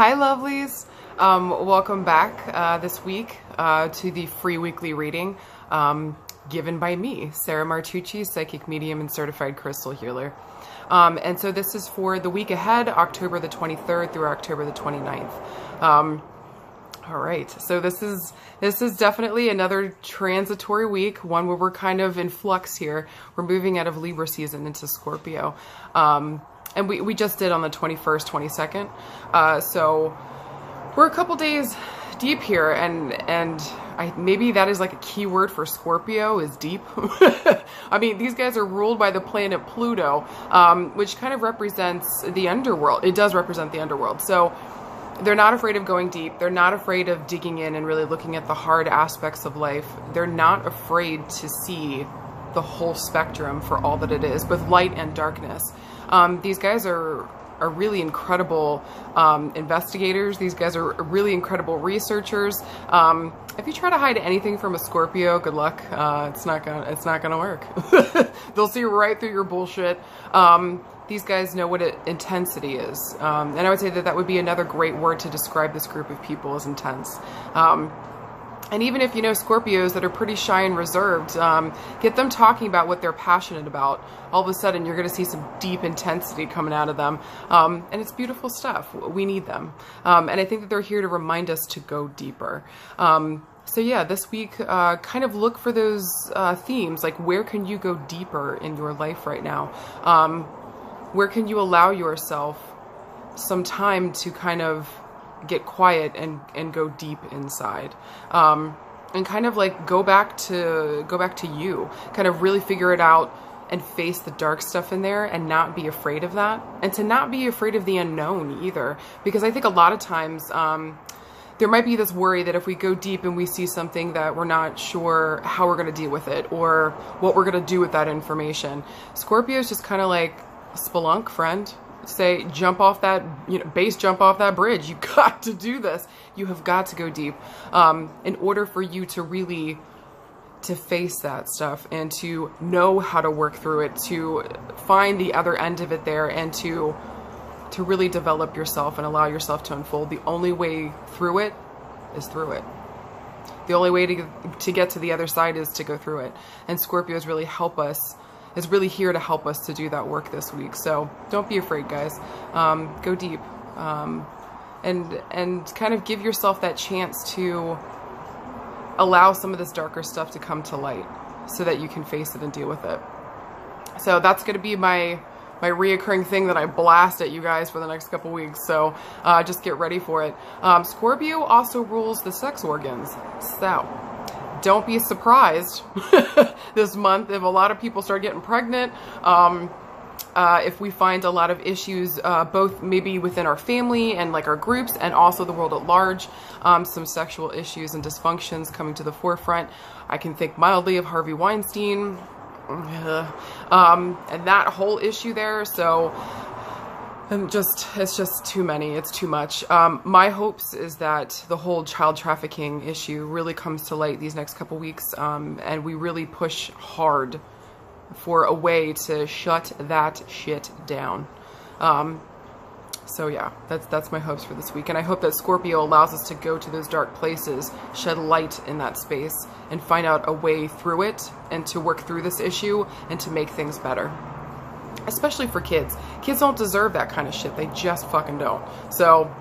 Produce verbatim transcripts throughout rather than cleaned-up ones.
Hi lovelies, um, welcome back uh, this week uh, to the free weekly reading um, given by me, Sarah Martucci, psychic medium and certified crystal healer. Um, and so this is for the week ahead, October the twenty-third through October the twenty-ninth. Um, all right, so this is this is definitely another transitory week, one where we're kind of in flux here. We're moving out of Libra season into Scorpio. Um, And we, we just did on the twenty-first, twenty-second. Uh, so we're a couple days deep here, and and I, maybe that is like a key word for Scorpio is deep. I mean, these guys are ruled by the planet Pluto, um, which kind of represents the underworld. It does represent the underworld. So they're not afraid of going deep. They're not afraid of digging in and really looking at the hard aspects of life. They're not afraid to see the whole spectrum for all that it is, both light and darkness. Um, these guys are, are really incredible um, investigators. These guys are really incredible researchers. Um, if you try to hide anything from a Scorpio, good luck. Uh, it's not gonna, it's not gonna work. They'll see right through your bullshit. Um, these guys know what it, intensity is. Um, and I would say that that would be another great word to describe this group of people, is intense. Um, And even if you know Scorpios that are pretty shy and reserved, um, get them talking about what they're passionate about. All of a sudden, you're going to see some deep intensity coming out of them. Um, and it's beautiful stuff. We need them. Um, and I think that they're here to remind us to go deeper. Um, so yeah, this week, uh, kind of look for those uh, themes. Like, where can you go deeper in your life right now? Um, where can you allow yourself some time to kind of get quiet and, and go deep inside, um, and kind of like go back to, go back to you, kind of really figure it out and face the dark stuff in there and not be afraid of that. And to not be afraid of the unknown either, because I think a lot of times, um, there might be this worry that if we go deep and we see something that we're not sure how we're going to deal with it or what we're going to do with that information. Scorpio's just kind of like, spelunk, friend. Say, jump off that, you know, base jump off that bridge. You've got to do this. You have got to go deep, um, in order for you to really, to face that stuff and to know how to work through it, to find the other end of it there and to, to really develop yourself and allow yourself to unfold. The only way through it is through it. The only way to, to get to the other side is to go through it. And Scorpios really help us. It's really here to help us to do that work this week. So don't be afraid, guys. Um, go deep, um, and and kind of give yourself that chance to allow some of this darker stuff to come to light so that you can face it and deal with it. So that's going to be my my reoccurring thing that I blast at you guys for the next couple weeks. So uh, just get ready for it. Um, Scorpio also rules the sex organs. So don't be surprised this month if a lot of people start getting pregnant, um, uh, if we find a lot of issues, uh, both maybe within our family and like our groups and also the world at large, um, some sexual issues and dysfunctions coming to the forefront. I can think mildly of Harvey Weinstein, um, and that whole issue there. So And just, it's just too many, it's too much. Um, my hopes is that the whole child trafficking issue really comes to light these next couple weeks, um, and we really push hard for a way to shut that shit down. Um, so yeah, that's, that's my hopes for this week. And I hope that Scorpio allows us to go to those dark places, shed light in that space, and find out a way through it, and to work through this issue, and to make things better. Especially for kids. Kids don't deserve that kind of shit. They just fucking don't. So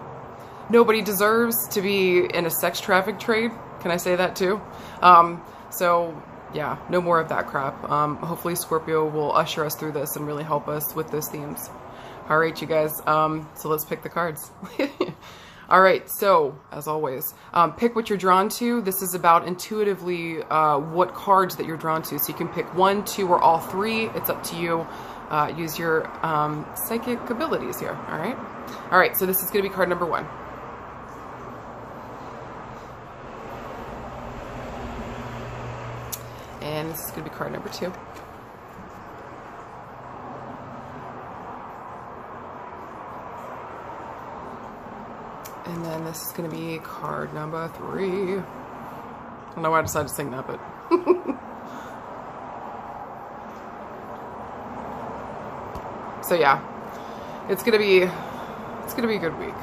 nobody deserves to be in a sex traffic trade. Can I say that too? Um, so yeah, no more of that crap. Um, hopefully Scorpio will usher us through this and really help us with those themes. All right, you guys. Um, so let's pick the cards. All right, so as always, um, pick what you're drawn to. This is about intuitively uh, what cards that you're drawn to. So you can pick one, two, or all three. It's up to you. Uh, use your um, psychic abilities here, all right? All right, so this is going to be card number one. And this is going to be card number two. And then this is going to be card number three. I don't know why I decided to sing that, but... So yeah, it's going to be, it's going to be a good week.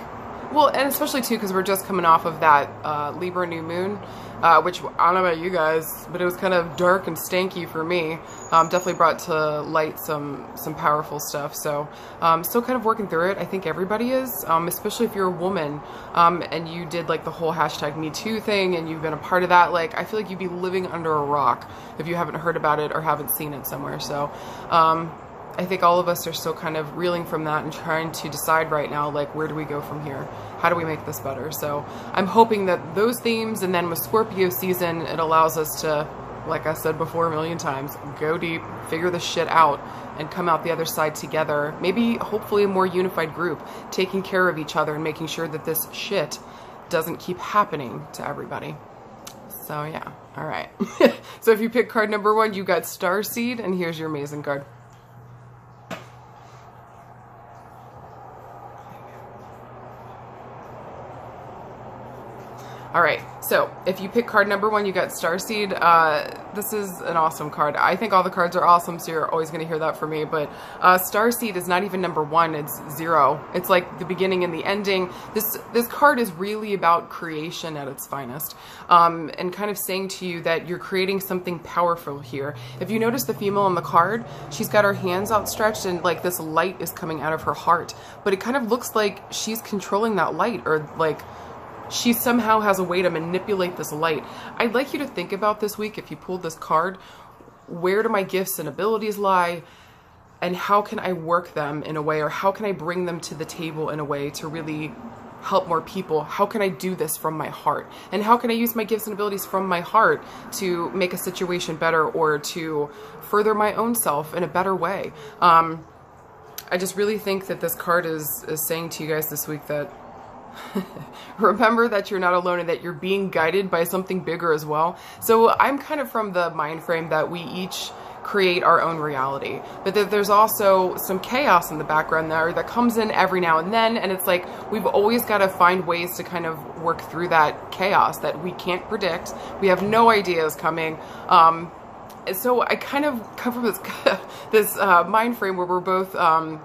Well, and especially too, because we're just coming off of that uh, Libra new moon, uh, which I don't know about you guys, but it was kind of dark and stanky for me. Um, definitely brought to light some some powerful stuff. So um, still kind of working through it. I think everybody is, um, especially if you're a woman um, and you did like the whole hashtag Me Too thing and you've been a part of that. Like, I feel like you'd be living under a rock if you haven't heard about it or haven't seen it somewhere. So. Um, I think all of us are still kind of reeling from that and trying to decide right now, like, where do we go from here? How do we make this better? So I'm hoping that those themes, and then with Scorpio season, it allows us to, like I said before a million times, go deep, figure this shit out, and come out the other side together. Maybe, hopefully, a more unified group, taking care of each other and making sure that this shit doesn't keep happening to everybody. So, yeah. All right. So if you pick card number one, you got Starseed, and here's your amazing card. All right, so if you pick card number one, you got Starseed. Uh, this is an awesome card. I think all the cards are awesome, so you're always going to hear that from me. But uh, Starseed is not even number one, it's zero. It's like the beginning and the ending. This this card is really about creation at its finest, um, and kind of saying to you that you're creating something powerful here. If you notice the female on the card, she's got her hands outstretched and like this light is coming out of her heart. But it kind of looks like she's controlling that light, or like she somehow has a way to manipulate this light. I'd like you to think about this week, if you pulled this card, where do my gifts and abilities lie, and how can I work them in a way, or how can I bring them to the table in a way to really help more people? How can I do this from my heart? And how can I use my gifts and abilities from my heart to make a situation better, or to further my own self in a better way? Um, I just really think that this card is, is saying to you guys this week that remember that you're not alone, and that you're being guided by something bigger as well. So I'm kind of from the mind frame that we each create our own reality, but that there's also some chaos in the background there that comes in every now and then, and it's like we've always got to find ways to kind of work through that chaos that we can't predict. We have no idea is coming. Um, so I kind of come from this, this uh, mind frame where we're both... Um,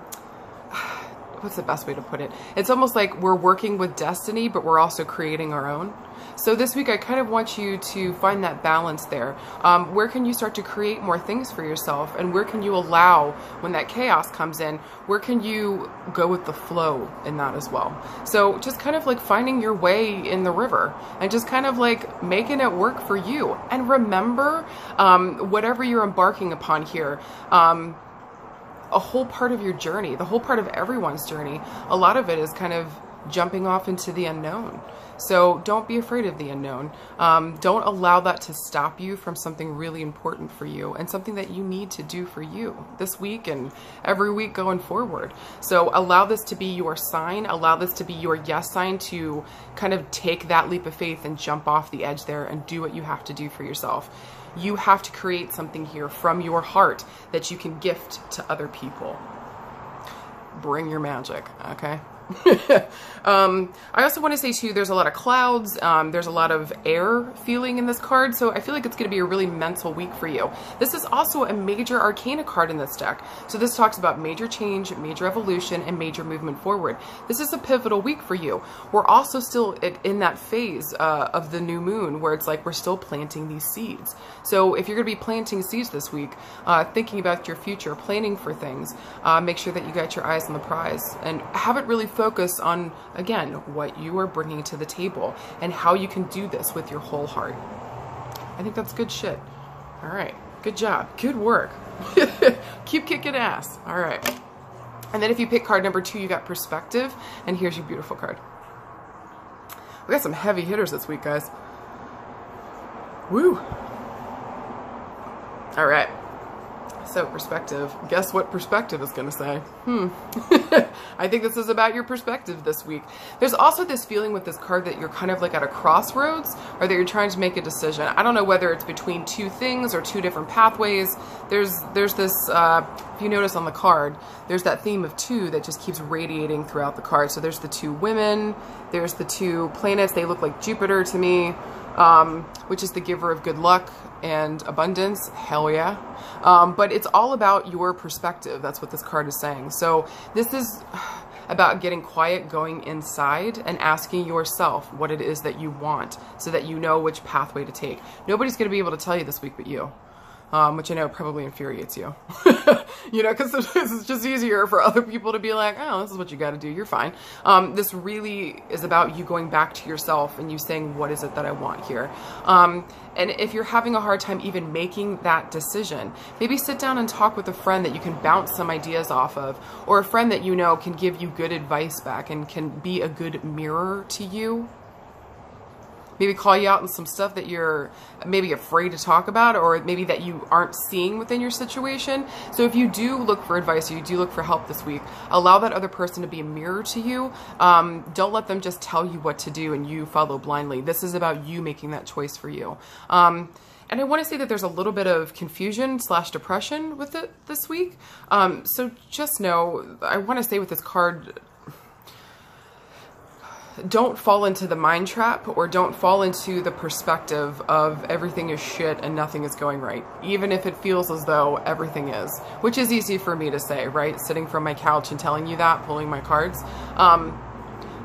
what's the best way to put it? It's almost like we're working with destiny, but we're also creating our own. So this week, I kind of want you to find that balance there. Um, where can you start to create more things for yourself? And where can you allow, when that chaos comes in, where can you go with the flow in that as well? So just kind of like finding your way in the river and just kind of like making it work for you. And remember, um, whatever you're embarking upon here, um, a whole part of your journey, the whole part of everyone's journey, a lot of it is kind of jumping off into the unknown. So don't be afraid of the unknown. Um, don't allow that to stop you from something really important for you and something that you need to do for you this week and every week going forward. So allow this to be your sign. Allow this to be your yes sign to kind of take that leap of faith and jump off the edge there and do what you have to do for yourself. You have to create something here from your heart that you can gift to other people. Bring your magic, okay? um, I also want to say too, there's a lot of clouds, um, there's a lot of air feeling in this card, so I feel like it's going to be a really mental week for you. This is also a major arcana card in this deck, so this talks about major change, major evolution, and major movement forward. This is a pivotal week for you. We're also still in that phase uh, of the new moon where it's like we're still planting these seeds. So if you're going to be planting seeds this week, uh, thinking about your future, planning for things, uh, make sure that you got your eyes on the prize and haven't really focused Focus on, again, what you are bringing to the table and how you can do this with your whole heart. I think that's good shit. All right. Good job. Good work. Keep kicking ass. All right. And then if you pick card number two, you got perspective. And here's your beautiful card. We got some heavy hitters this week, guys. Woo. All right. So perspective, guess what perspective is going to say? Hmm. I think this is about your perspective this week. There's also this feeling with this card that you're kind of like at a crossroads, or that you're trying to make a decision. I don't know whether it's between two things or two different pathways. There's, there's this, uh, if you notice on the card, there's that theme of two that just keeps radiating throughout the card. So there's the two women, there's the two planets. They look like Jupiter to me, um, which is the giver of good luck and abundance. Hell yeah. Um, but it's all about your perspective. That's what this card is saying. So this is, about getting quiet, going inside and asking yourself what it is that you want so that you know which pathway to take. Nobody's going to be able to tell you this week but you. Um, which I know probably infuriates you, you know, because sometimes it's just easier for other people to be like, oh, this is what you got to do. You're fine. Um, this really is about you going back to yourself and you saying, what is it that I want here? Um, and if you're having a hard time even making that decision, maybe sit down and talk with a friend that you can bounce some ideas off of, or a friend that you know can give you good advice back and can be a good mirror to you. Maybe call you out on some stuff that you're maybe afraid to talk about, or maybe that you aren't seeing within your situation. So if you do look for advice, or you do look for help this week, allow that other person to be a mirror to you. Um, don't let them just tell you what to do and you follow blindly. This is about you making that choice for you. Um, and I want to say that there's a little bit of confusion slash depression with it this week. Um, so just know, I want to say with this card, don't fall into the mind trap, or don't fall into the perspective of everything is shit and nothing is going right, even if it feels as though everything is, which is easy for me to say, right? Sitting from my couch and telling you that, pulling my cards. Um,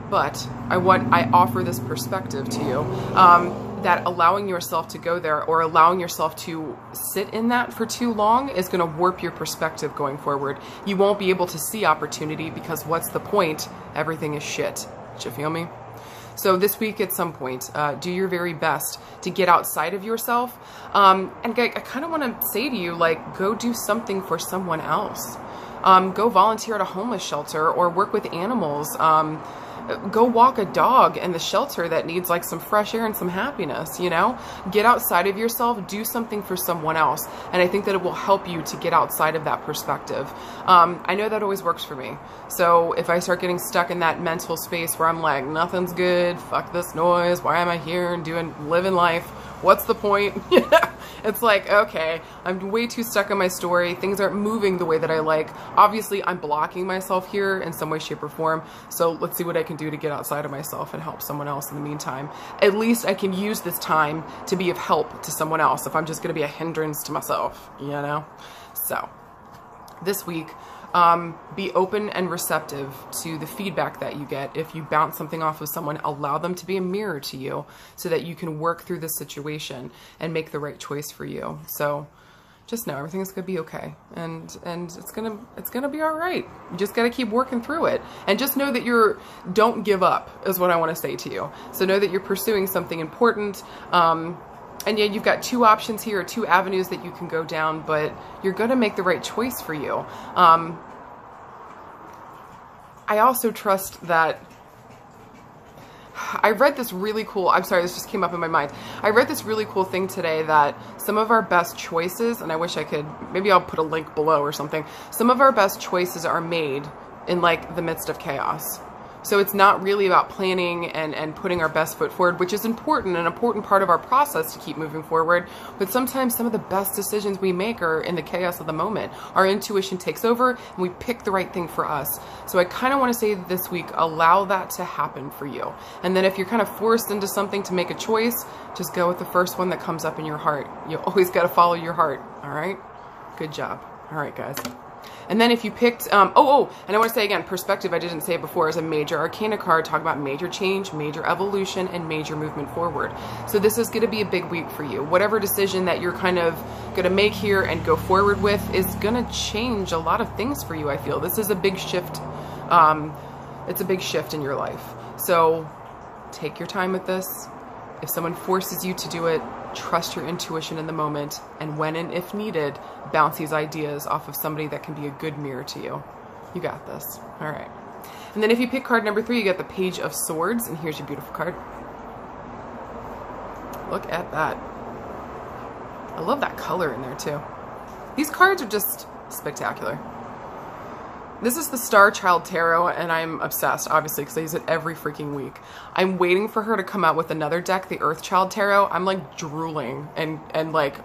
but I want, I offer this perspective to you, um, that allowing yourself to go there, or allowing yourself to sit in that for too long, is going to warp your perspective going forward. You won't be able to see opportunity because what's the point? Everything is shit. You feel me? So this week at some point, uh, do your very best to get outside of yourself. Um, and I, I kind of want to say to you, like, go do something for someone else. Um, go volunteer at a homeless shelter, or work with animals. Um, go walk a dog in the shelter that needs like some fresh air and some happiness, you know? Get outside of yourself, do something for someone else. And I think that it will help you to get outside of that perspective. Um, I know that always works for me. So if I start getting stuck in that mental space where I'm like, nothing's good, fuck this noise, why am I here and doing, living life? What's the point? It's like, okay, I'm way too stuck in my story. Things aren't moving the way that I like. Obviously, I'm blocking myself here in some way, shape, or form. So let's see what I can do to get outside of myself and help someone else in the meantime. At least I can use this time to be of help to someone else if I'm just going to be a hindrance to myself, you know? So this week, Um, be open and receptive to the feedback that you get. If you bounce something off of someone, allow them to be a mirror to you so that you can work through this situation and make the right choice for you. So just know everything's going to be okay. And, and it's going to, it's going to be all right. You just got to keep working through it, and just know that you're, don't give up is what I want to say to you. So know that you're pursuing something important. Um, And yeah, you've got two options here, two avenues that you can go down, but you're going to make the right choice for you. Um, I also trust that I read this really cool, I'm sorry, this just came up in my mind. I read this really cool thing today that some of our best choices, and I wish I could, maybe I'll put a link below or something. Some of our best choices are made in like the midst of chaos. So it's not really about planning and, and putting our best foot forward, which is important, an important part of our process to keep moving forward. But sometimes some of the best decisions we make are in the chaos of the moment. Our intuition takes over and we pick the right thing for us. So I kind of want to say this week, allow that to happen for you. And then if you're kind of forced into something to make a choice, just go with the first one that comes up in your heart. You always got to follow your heart. All right. Good job. All right, guys. And then if you picked, um, oh, oh, and I want to say again, perspective, I didn't say before, is a major arcana card, talking about major change, major evolution, and major movement forward. So this is going to be a big week for you. Whatever decision that you're kind of going to make here and go forward with is going to change a lot of things for you, I feel. This is a big shift. Um, it's a big shift in your life. So take your time with this. If someone forces you to do it, trust your intuition in the moment, and when and if needed, bounce these ideas off of somebody that can be a good mirror to you. You got this. All right. And then if you pick card number three, you get the Page of Swords, and here's your beautiful card. Look at that. I love that color in there too. These cards are just spectacular. This is the Star Child Tarot, and I'm obsessed, obviously, because I use it every freaking week. I'm waiting for her to come out with another deck, the Earth Child Tarot. I'm like drooling and, and like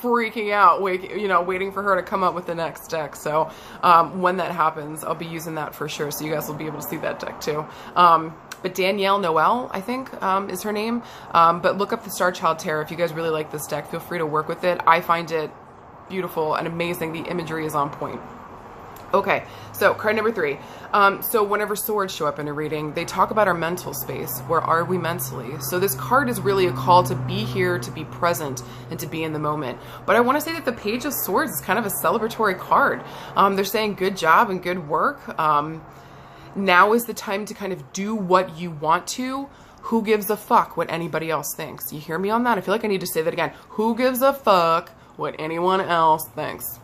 freaking out, wait, you know, waiting for her to come up with the next deck. So um, when that happens, I'll be using that for sure. So you guys will be able to see that deck too. Um, but Danielle Noel, I think, um, is her name. Um, but look up the Star Child Tarot. If you guys really like this deck, feel free to work with it. I find it beautiful and amazing. The imagery is on point. Okay, so card number three. Um, so whenever swords show up in a reading, they talk about our mental space. Where are we mentally? So this card is really a call to be here, to be present, and to be in the moment. But I want to say that the Page of Swords is kind of a celebratory card. Um, they're saying good job and good work. Um, now is the time to kind of do what you want to. Who gives a fuck what anybody else thinks? You hear me on that? I feel like I need to say that again. Who gives a fuck what anyone else thinks?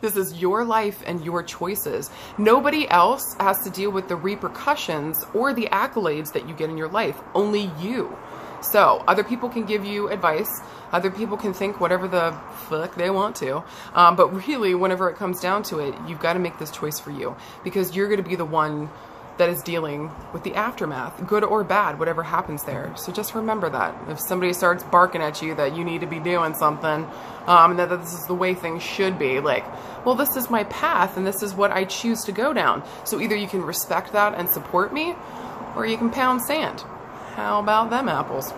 This is your life and your choices. Nobody else has to deal with the repercussions or the accolades that you get in your life. Only you. So other people can give you advice. Other people can think whatever the fuck they want to. Um, but really, whenever it comes down to it, you've got to make this choice for you, because you're going to be the one that is dealing with the aftermath, good or bad, whatever happens there. So just remember that. If somebody starts barking at you that you need to be doing something, um, and that, that this is the way things should be, like, well, this is my path and this is what I choose to go down. So either you can respect that and support me, or you can pound sand. How about them apples?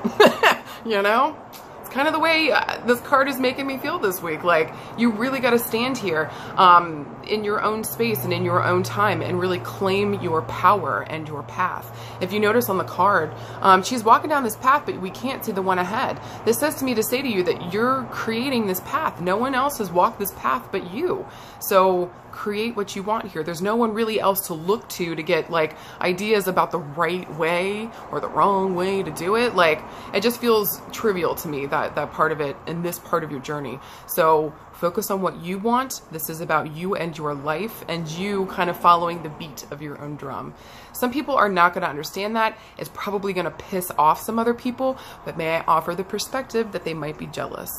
You know? It's kind of the way uh, this card is making me feel this week. Like, you really got to stand here um, in your own space and in your own time and really claim your power and your path. If you notice on the card, um, she's walking down this path, but we can't see the one ahead. This says to me to say to you that you're creating this path. No one else has walked this path but you. So create what you want here. There's no one really else to look to to get, like, ideas about the right way or the wrong way to do it. Like, it just feels trivial to me, that That, that part of it in this part of your journey. So focus on what you want. This is about you and your life and you kind of following the beat of your own drum. Some people are not going to understand that. It's probably going to piss off some other people, but may I offer the perspective that they might be jealous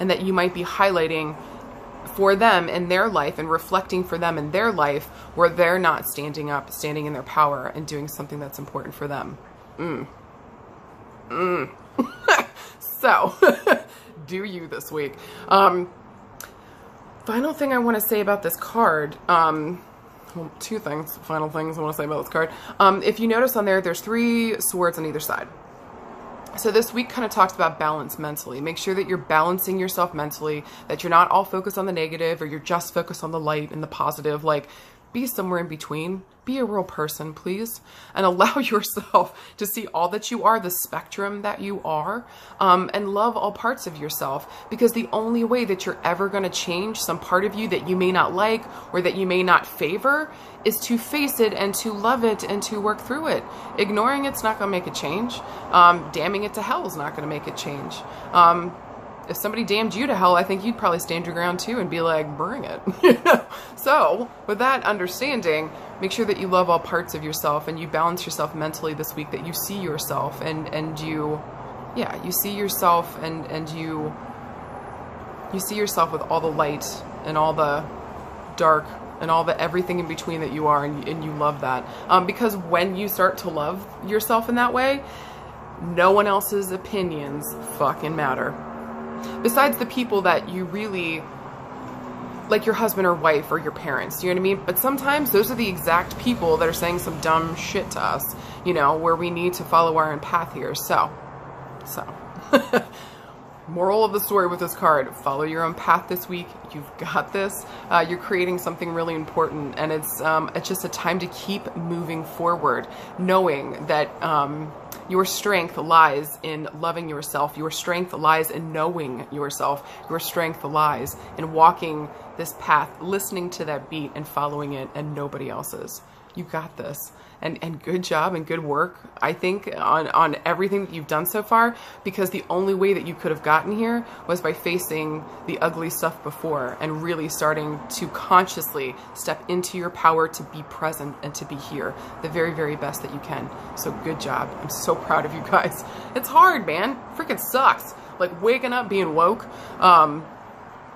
and that you might be highlighting for them in their life and reflecting for them in their life where they're not standing up, standing in their power and doing something that's important for them. Mm. Mm. So, do you this week. Um, final thing I want to say about this card, um, well, two things, final things I want to say about this card. Um, if you notice on there, there's three swords on either side. So this week kind of talks about balance mentally. Make sure that you're balancing yourself mentally, that you're not all focused on the negative or you're just focused on the light and the positive. Like, be somewhere in between. Be a real person, please, and allow yourself to see all that you are, the spectrum that you are, um, and love all parts of yourself, because the only way that you're ever going to change some part of you that you may not like or that you may not favor is to face it and to love it and to work through it. Ignoring it's not going to make a change. Um, damning it to hell is not going to make a change. Um, if somebody damned you to hell, I think you'd probably stand your ground too and be like, bring it. You know? So with that understanding, make sure that you love all parts of yourself and you balance yourself mentally this week, that you see yourself and, and you, yeah, you see yourself and, and you, you see yourself with all the light and all the dark and all the everything in between that you are, and, and you love that. Um, because when you start to love yourself in that way, no one else's opinions fucking matter. Besides the people that you really, like your husband or wife or your parents, you know what I mean? But sometimes those are the exact people that are saying some dumb shit to us, you know, where we need to follow our own path here. So, so, moral of the story with this card, follow your own path this week. You've got this. Uh, you're creating something really important, and it's, um, it's just a time to keep moving forward, knowing that, um, your strength lies in loving yourself. Your strength lies in knowing yourself. Your strength lies in walking this path, listening to that beat and following it and nobody else's. You got this. And and good job and good work, I think, on, on everything that you've done so far, because the only way that you could have gotten here was by facing the ugly stuff before and really starting to consciously step into your power to be present and to be here the very, very best that you can. So good job. I'm so proud of you guys. It's hard, man. Freaking sucks. Like waking up, being woke. Um...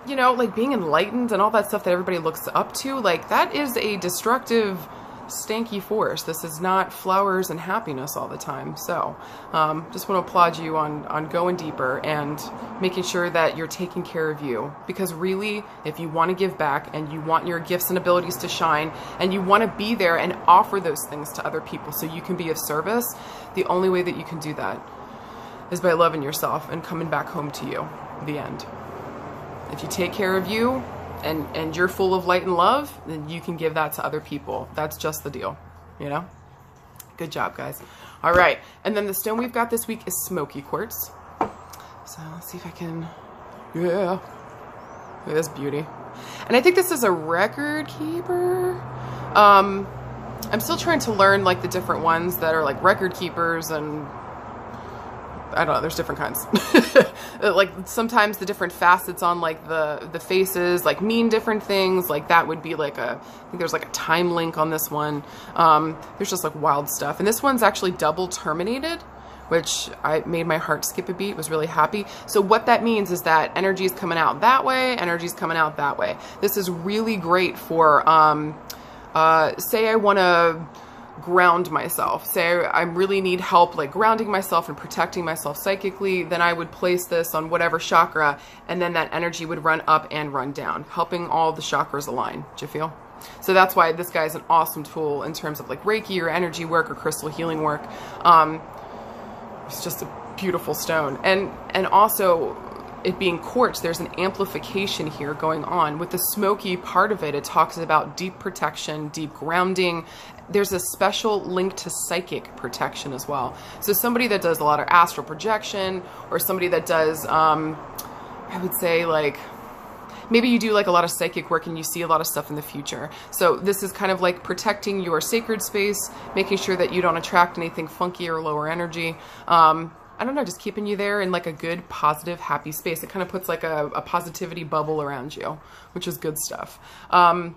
You know, like being enlightened and all that stuff that everybody looks up to, like that is a destructive, stanky force. This is not flowers and happiness all the time. So um, just want to applaud you on, on going deeper and making sure that you're taking care of you. Because really, if you want to give back and you want your gifts and abilities to shine and you want to be there and offer those things to other people so you can be of service, the only way that you can do that is by loving yourself and coming back home to you. The end. If you take care of you, and, and you're full of light and love, then you can give that to other people. That's just the deal, you know? Good job, guys. All right. And then the stone we've got this week is smoky quartz. So let's see if I can, yeah, look at this beauty. And I think this is a record keeper. Um, I'm still trying to learn like the different ones that are like record keepers and I don't know, there's different kinds. Like sometimes the different facets on like the, the faces like mean different things. Like that would be like a, I think there's like a time link on this one. Um, there's just like wild stuff. And this one's actually double terminated, which I made my heart skip a beat, was really happy. So what that means is that energy is coming out that way, energy is coming out that way. This is really great for, um, uh, say I want to ground myself, say I really need help like grounding myself and protecting myself psychically, then I would place this on whatever chakra and then that energy would run up and run down, helping all the chakras align. Do you feel? So that's why this guy is an awesome tool in terms of like Reiki or energy work or crystal healing work. Um, it's just a beautiful stone. And, and also it being quartz, there's an amplification here going on. With the smoky part of it, it talks about deep protection, deep grounding. There's a special link to psychic protection as well. So somebody that does a lot of astral projection or somebody that does, um, I would say like, maybe you do like a lot of psychic work and you see a lot of stuff in the future. So this is kind of like protecting your sacred space, making sure that you don't attract anything funky or lower energy. Um, I don't know, just keeping you there in like a good, positive, happy space. It kind of puts like a, a positivity bubble around you, which is good stuff. Um,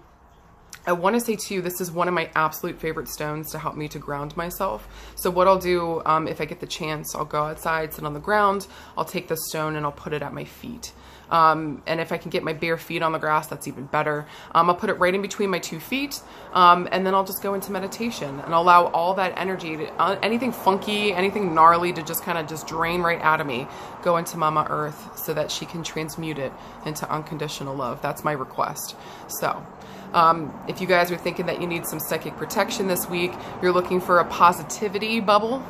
I want to say too, this is one of my absolute favorite stones to help me to ground myself. So what I'll do, um, if I get the chance, I'll go outside, sit on the ground, I'll take the stone and I'll put it at my feet. Um, and if I can get my bare feet on the grass, that's even better. Um, I'll put it right in between my two feet. Um, and then I'll just go into meditation and allow all that energy, to, uh, anything funky, anything gnarly to just kind of just drain right out of me, go into Mama Earth so that she can transmute it into unconditional love. That's my request. So, um, if you guys are thinking that you need some psychic protection this week, you're looking for a positivity bubble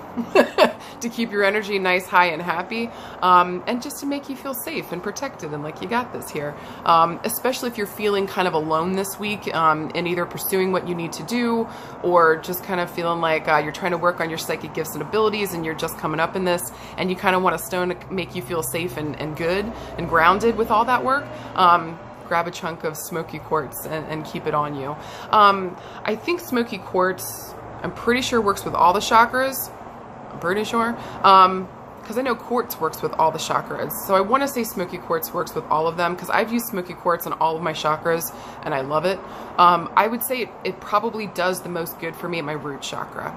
to keep your energy nice, high, and happy. Um, and just to make you feel safe and protected. And like you got this here, um, especially if you're feeling kind of alone this week, um, in either pursuing what you need to do or just kind of feeling like uh, you're trying to work on your psychic gifts and abilities and you're just coming up in this and you kind of want a stone to make you feel safe and, and good and grounded with all that work. Um, grab a chunk of smoky quartz and, and keep it on you. Um, I think smoky quartz, I'm pretty sure works with all the chakras. I'm pretty sure. Um, Because I know quartz works with all the chakras. So I want to say smoky quartz works with all of them because I've used smoky quartz on all of my chakras and I love it. Um, I would say it, it probably does the most good for me at my root chakra,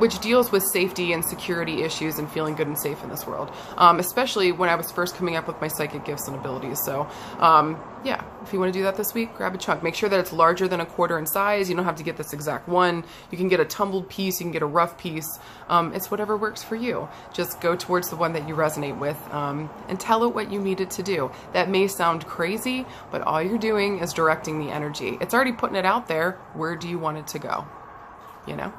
which deals with safety and security issues and feeling good and safe in this world, um, especially when I was first coming up with my psychic gifts and abilities. So um, yeah, if you want to do that this week, grab a chunk. Make sure that it's larger than a quarter in size. You don't have to get this exact one. You can get a tumbled piece. You can get a rough piece. Um, it's whatever works for you. Just go towards the one that you resonate with um, and tell it what you need it to do. That may sound crazy, but all you're doing is directing the energy. It's already putting it out there. Where do you want it to go? You know?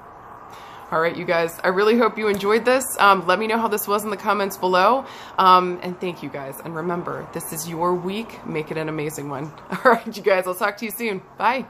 All right, you guys, I really hope you enjoyed this. Um, let me know how this was in the comments below. Um, and thank you guys. And remember, this is your week. Make it an amazing one. All right, you guys, I'll talk to you soon. Bye.